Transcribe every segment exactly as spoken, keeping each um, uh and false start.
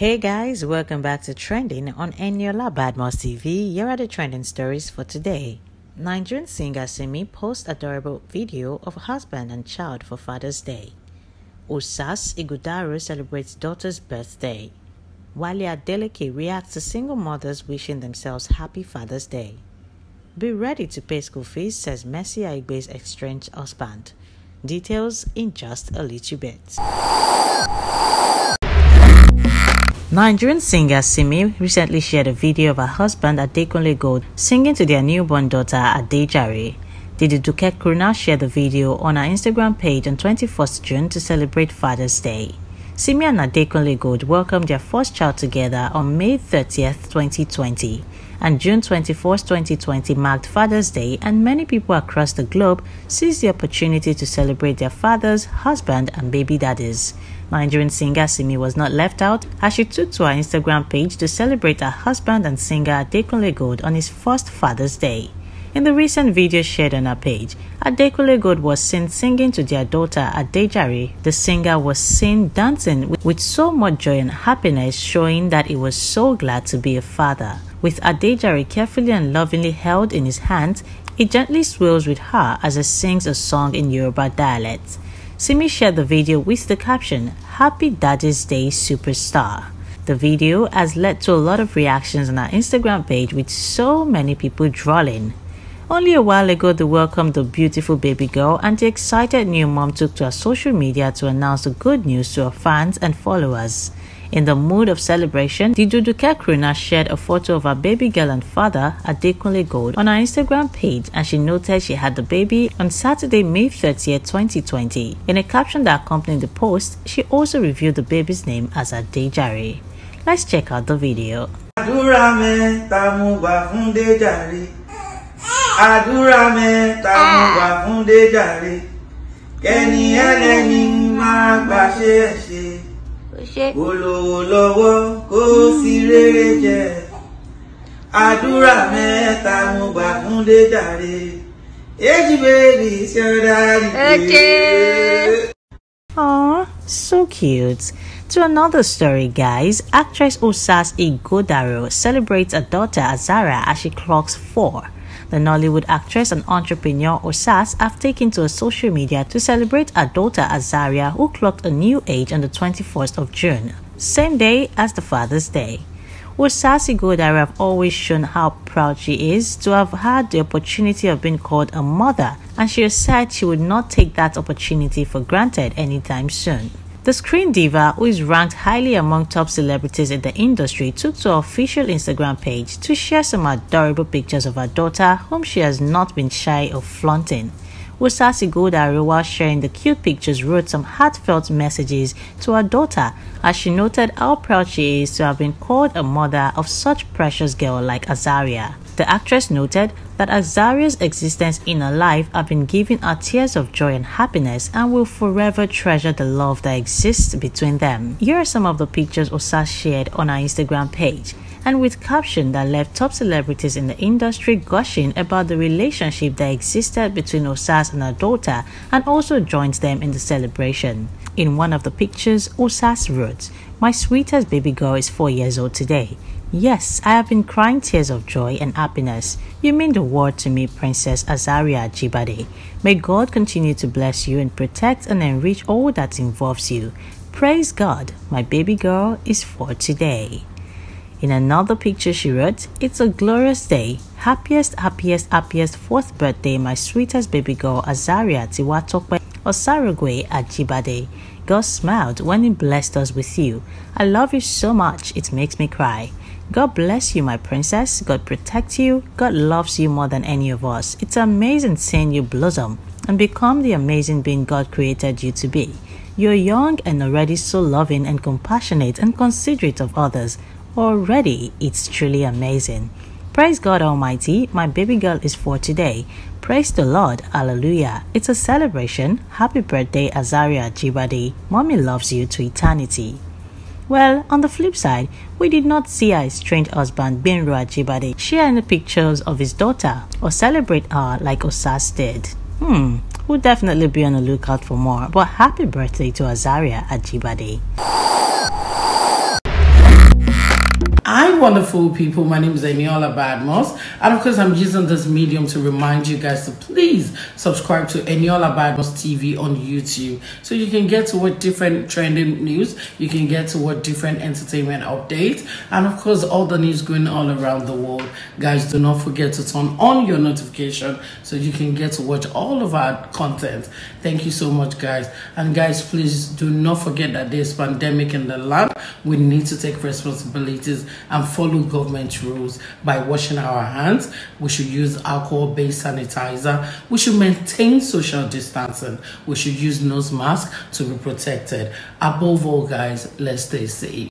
Hey guys, welcome back to Trending on Eniola Badmus T V. Here are the trending stories for today. Nigerian singer Simi posts adorable video of husband and child for Father's Day. Osas Ighodalo celebrates daughter's birthday. Wale Adeleke reacts to single mothers wishing themselves happy Father's Day. Be ready to pay school fees, says Mercy Aigbe's estranged husband. Details in just a little bit. Nigerian singer Simi recently shared a video of her husband Adekunle Gold singing to their newborn daughter Adejare. Didi Duke Kruna shared the video on her Instagram page on the twenty-first of June to celebrate Father's Day. Simi and Adekunle Gold welcomed their first child together on May thirtieth, twenty twenty, and June twenty-fourth, twenty twenty marked Father's Day, and many people across the globe seized the opportunity to celebrate their fathers, husband and baby daddies. Nigerian singer Simi was not left out as she took to her Instagram page to celebrate her husband and singer Adekunle Gold on his first Father's Day. In the recent video shared on her page, Adekunle Gold was seen singing to their daughter Adejare. The singer was seen dancing with so much joy and happiness, showing that he was so glad to be a father. With Adejare carefully and lovingly held in his hands, he gently swirls with her as he sings a song in Yoruba dialect. Simi shared the video with the caption, "Happy Daddy's Day, Superstar." The video has led to a lot of reactions on our Instagram page, with so many people drooling. Only a while ago, they welcomed the beautiful baby girl, and the excited new mom took to her social media to announce the good news to her fans and followers. In the mood of celebration, Didi Duke Kruna shared a photo of her baby girl and father, Adekunle Gold, on her Instagram page, and she noted she had the baby on Saturday, May thirtieth, twenty twenty. In a caption that accompanied the post, she also revealed the baby's name as Adejare. Let's check out the video. Olówó lọ́wọ́ kò sí rere jẹ, àdúrà mẹ́ta mo gbà fún Adejare, Ajibade sọ́dárì. Aww, so cute. To another story, guys. Actress Osas Ighodalo celebrates her daughter Azaria as she clocks four. The Nollywood actress and entrepreneur Osas have taken to her social media to celebrate her daughter Azaria, who clocked a new age on the twenty-first of June, same day as the Father's Day. Osas Ighodalo have always shown how proud she is to have had the opportunity of being called a mother, and she has said she would not take that opportunity for granted anytime soon. The screen diva, who is ranked highly among top celebrities in the industry, took to her official Instagram page to share some adorable pictures of her daughter, whom she has not been shy of flaunting. Osas Ighodalo, while sharing the cute pictures, wrote some heartfelt messages to her daughter, as she noted how proud she is to have been called a mother of such precious girl like Azaria. The actress noted that Azaria's existence in her life have been giving her tears of joy and happiness, and will forever treasure the love that exists between them. Here are some of the pictures Osas shared on her Instagram page, and with caption that left top celebrities in the industry gushing about the relationship that existed between Osas and her daughter, and also joined them in the celebration. In one of the pictures, Osas wrote, "My sweetest baby girl is four years old today. Yes, I have been crying tears of joy and happiness. You mean the world to me, Princess Azaria Ajibade. May God continue to bless you and protect and enrich all that involves you. Praise God, my baby girl is four today." In another picture, she wrote, "It's a glorious day. Happiest, happiest, happiest fourth birthday, my sweetest baby girl Azaria Tiwatokwe Osarugwe Ajibade. God smiled when He blessed us with you. I love you so much, it makes me cry. God bless you, my princess. God protect you. God loves you more than any of us. It's amazing seeing you blossom and become the amazing being God created you to be. You're young and already so loving and compassionate and considerate of others. Already, it's truly amazing. Praise God Almighty, my baby girl is four today. Praise the Lord, hallelujah. It's a celebration. Happy birthday, Azaria Ajibade. Mommy loves you to eternity." Well, on the flip side, we did not see her estranged husband Benro Ajibade share any pictures of his daughter or celebrate her like Osas did. Hmm, we'll definitely be on the lookout for more, but happy birthday to Azaria Ajibade. wonderful people. My name is Eniola Badmus, and of course I'm using this medium to remind you guys to please subscribe to EniolaBadmusTV on YouTube, so you can get to what different trending news, you can get to what different entertainment updates, and of course all the news going all around the world. Guys, do not forget to turn on your notification so you can get to watch all of our content. Thank you so much, guys. And guys, please do not forget that there's pandemic in the land. We need to take responsibilities and follow government rules by washing our hands. We should use alcohol-based sanitizer. We should maintain social distancing. We should use nose masks to be protected. Above all, guys, let's stay safe.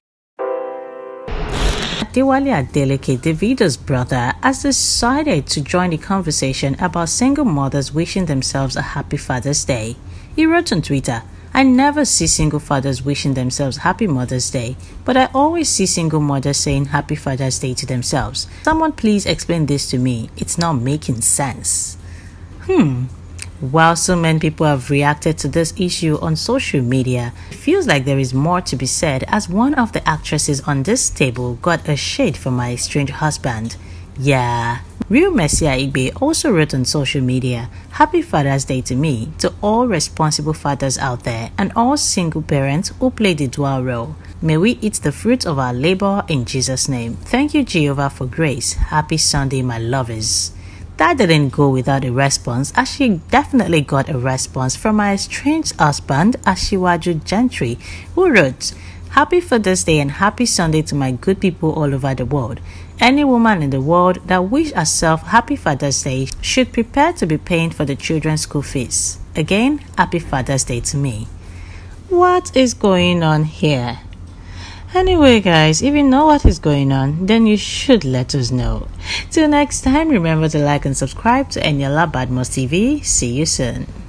Wale Adeleke, Davido's brother, has decided to join the conversation about single mothers wishing themselves a happy Father's Day. He wrote on Twitter, "I never see single fathers wishing themselves Happy Mother's Day, but I always see single mothers saying Happy Father's Day to themselves. Someone please explain this to me. It's not making sense." Hmm. While so many people have reacted to this issue on social media, it feels like there is more to be said, as one of the actresses on this table got a shade from my estranged husband. Yeah. Real Mercy Aigbe also wrote on social media, "Happy Father's Day to me, to all responsible fathers out there and all single parents who play the dual role. May we eat the fruits of our labor in Jesus' name. Thank you, Jehovah, for grace. Happy Sunday, my lovers." That didn't go without a response, as she definitely got a response from my estranged husband, Adekunle Gentry, who wrote, "Happy Father's Day and happy Sunday to my good people all over the world. Any woman in the world that wishes herself Happy Father's Day should prepare to be paying for the children's school fees. Again, Happy Father's Day to me." What is going on here? Anyway, guys, if you know what is going on, then you should let us know. Till next time, remember to like and subscribe to EniolaBadmusTV. See you soon.